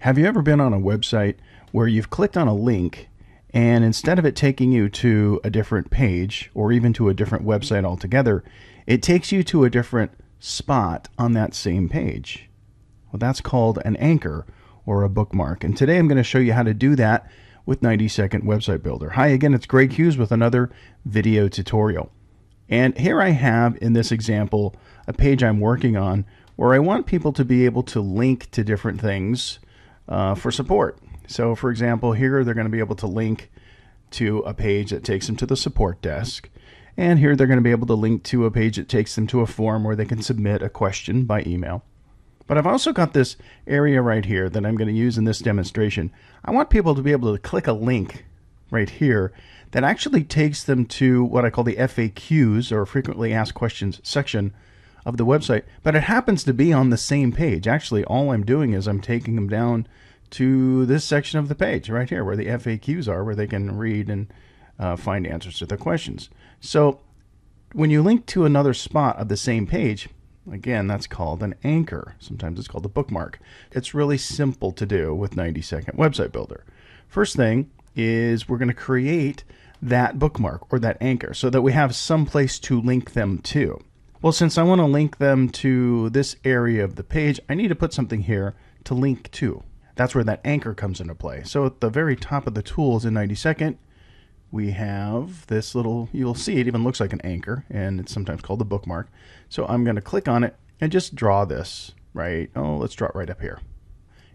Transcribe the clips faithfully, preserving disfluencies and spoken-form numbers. Have you ever been on a website where you've clicked on a link and instead of it taking you to a different page or even to a different website altogether, it takes you to a different spot on that same page? Well, that's called an anchor or a bookmark. And today I'm going to show you how to do that with ninety second Website Builder. Hi again, it's Greg Hughes with another video tutorial. And here I have in this example a page I'm working on where I want people to be able to link to different things Uh, for support. So for example, here they're going to be able to link to a page that takes them to the support desk, and here they're going to be able to link to a page that takes them to a form where they can submit a question by email. But I've also got this area right here that I'm going to use in this demonstration. I want people to be able to click a link right here that actually takes them to what I call the F A Qs, or frequently asked questions, section of the website, but it happens to be on the same page. Actually, all I'm doing is I'm taking them down to this section of the page right here where the F A Qs are, where they can read and uh, find answers to their questions. So when you link to another spot of the same page, again, that's called an anchor. Sometimes it's called a bookmark. It's really simple to do with ninety second Website Builder. First thing is we're going to create that bookmark or that anchor so that we have some place to link them to. Well, since I want to link them to this area of the page, I need to put something here to link to. That's where that anchor comes into play. So at the very top of the tools in ninety second, we have this little, you'll see it even looks like an anchor, and it's sometimes called a bookmark. So I'm going to click on it and just draw this, right? Oh, let's draw it right up here.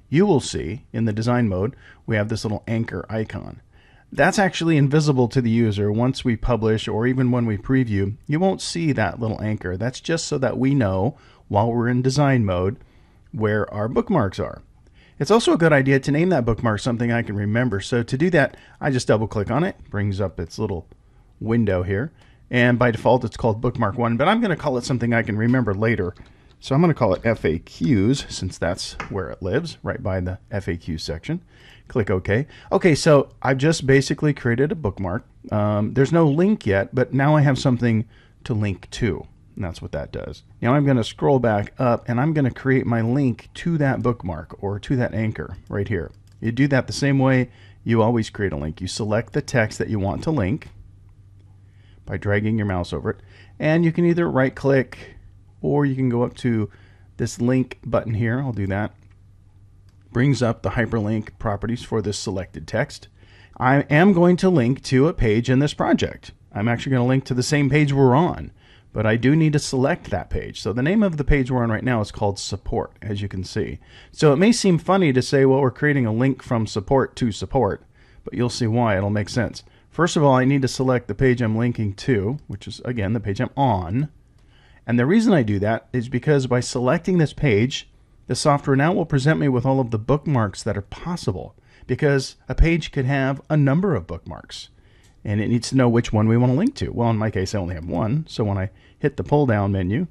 You will see in the design mode, we have this little anchor icon. That's actually invisible to the user. Once we publish or even when we preview, you won't see that little anchor. That's just so that we know while we're in design mode where our bookmarks are. It's also a good idea to name that bookmark something I can remember. So to do that, I just double click on it, brings up its little window here. And by default, it's called bookmark one, but I'm going to call it something I can remember later. So I'm going to call it F A Qs, since that's where it lives, right by the F A Q section. Click OK. Okay, so I've just basically created a bookmark. Um, there's no link yet, but now I have something to link to, and that's what that does. Now I'm going to scroll back up, and I'm going to create my link to that bookmark or to that anchor right here. You do that the same way you always create a link. You select the text that you want to link by dragging your mouse over it, and you can either right-click, or you can go up to this link button here. I'll do that. Brings up the hyperlink properties for this selected text. I am going to link to a page in this project. I'm actually going to link to the same page we're on, but I do need to select that page. So the name of the page we're on right now is called support, as you can see. So it may seem funny to say, well, we're creating a link from support to support, but you'll see why. It'll make sense. First of all, I need to select the page I'm linking to, which is, again, the page I'm on. And the reason I do that is because by selecting this page, the software now will present me with all of the bookmarks that are possible, because a page could have a number of bookmarks and it needs to know which one we want to link to. Well, in my case, I only have one. So when I hit the pull down menu,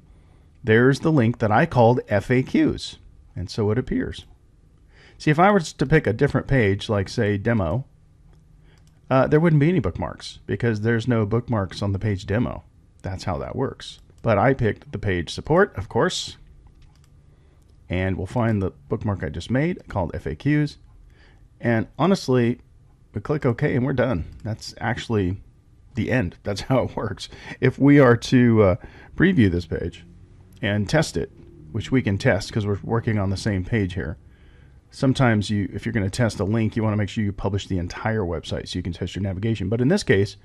there's the link that I called F A Qs. And so it appears. See, if I were to pick a different page, like say demo, uh, there wouldn't be any bookmarks because there's no bookmarks on the page demo. That's how that works. But I picked the page support, of course, and we'll find the bookmark I just made called F A Qs. And honestly, we click OK and we're done. That's actually the end. That's how it works. If we are to uh, preview this page and test it, which we can test because we're working on the same page here. Sometimes you, if you're going to test a link, you want to make sure you publish the entire website so you can test your navigation. But in this case,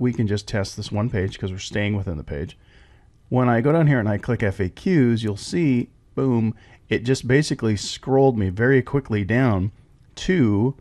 we can just test this one page because we're staying within the page. When I go down here and I click F A Qs, you'll see, boom, it just basically scrolled me very quickly down to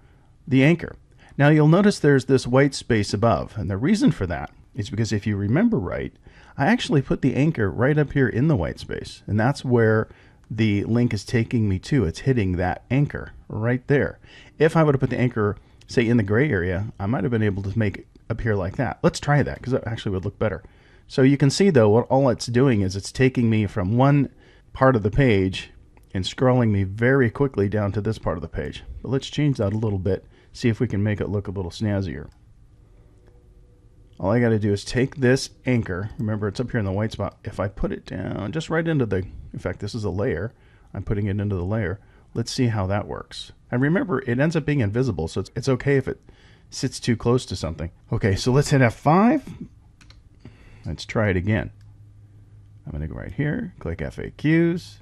the anchor. Now you'll notice there's this white space above, and the reason for that is because if you remember right, I actually put the anchor right up here in the white space, and that's where the link is taking me to. It's hitting that anchor right there. If I would have put the anchor, say, in the gray area, I might have been able to make it appear like that. Let's try that, because that actually would look better. So you can see, though, what all it's doing is it's taking me from one part of the page and scrolling me very quickly down to this part of the page. But let's change that a little bit, see if we can make it look a little snazzier. All I got to do is take this anchor. Remember, it's up here in the white spot. If I put it down just right into the, in fact, this is a layer. I'm putting it into the layer. Let's see how that works. And remember, it ends up being invisible, so it's, it's okay if it sits too close to something. Okay, so let's hit F five. Let's try it again. I'm going to go right here, click F A Qs,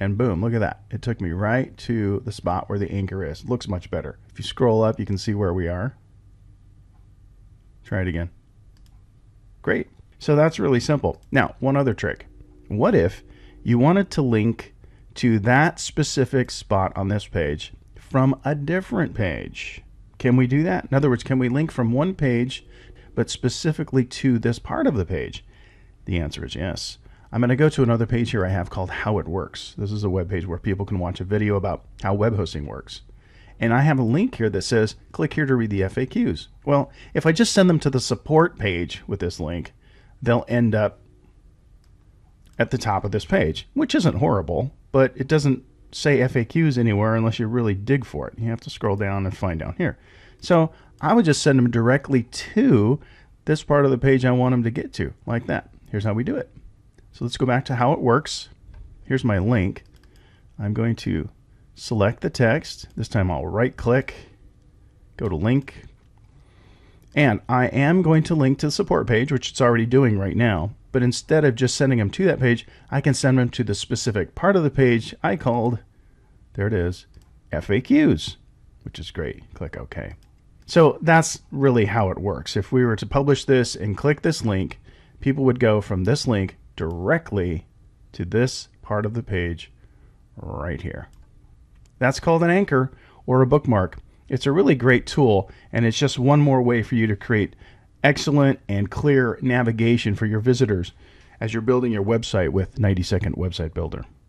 and boom, look at that. It took me right to the spot where the anchor is. Looks much better. If you scroll up, you can see where we are. Try it again. Great. So that's really simple. Now, one other trick. What if you wanted to link to that specific spot on this page from a different page? Can we do that? In other words, can we link from one page, but specifically to this part of the page? The answer is yes. I'm going to go to another page here I have called How It Works. This is a web page where people can watch a video about how web hosting works. And I have a link here that says, click here to read the F A Qs. Well, if I just send them to the support page with this link, they'll end up at the top of this page, which isn't horrible, but it doesn't say F A Qs anywhere unless you really dig for it. You have to scroll down and find down here. So I would just send them directly to this part of the page I want them to get to, like that. Here's how we do it. So let's go back to How It Works. Here's my link. I'm going to select the text. This time I'll right click, go to link. And I am going to link to the support page, which it's already doing right now. But instead of just sending them to that page, I can send them to the specific part of the page I called, there it is, F A Qs, which is great. Click OK. So that's really how it works. If we were to publish this and click this link, people would go from this link directly to this part of the page right here. That's called an anchor or a bookmark. It's a really great tool, and it's just one more way for you to create excellent and clear navigation for your visitors as you're building your website with ninety Second Website Builder.